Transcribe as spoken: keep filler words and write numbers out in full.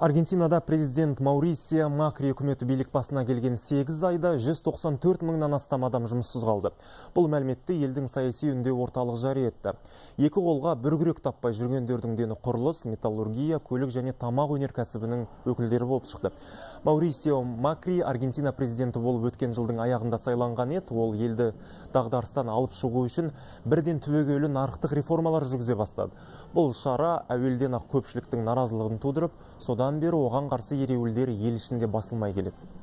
Аргентинада президент Маурисио Макри үкіметі билік басына келген сегіз айда жүз тоқсан төрт мыңнан астам адам жұмыссыз қалды. Бұл мәліметті елдің саяси үнде орталық жария етті. Екі қолға бір күрек таппай жүргендердің дені құрылыс, металлургия, көлік және тамақ өнеркәсібінің өкілдері болып шықты. Маурисио Макри Аргентина президенті болып өткен жылдың аяғында сайланған еді. Ол елді дағдарыстан алып шығу үшін бірден түбегейлі нарықтық реформалар жүргізе бастады. Бұл шара әуелден ақ көпшіліктің наразылығын тудырып, содан бері оған қарсы ереуілдер ел ішінде басылмай келеді.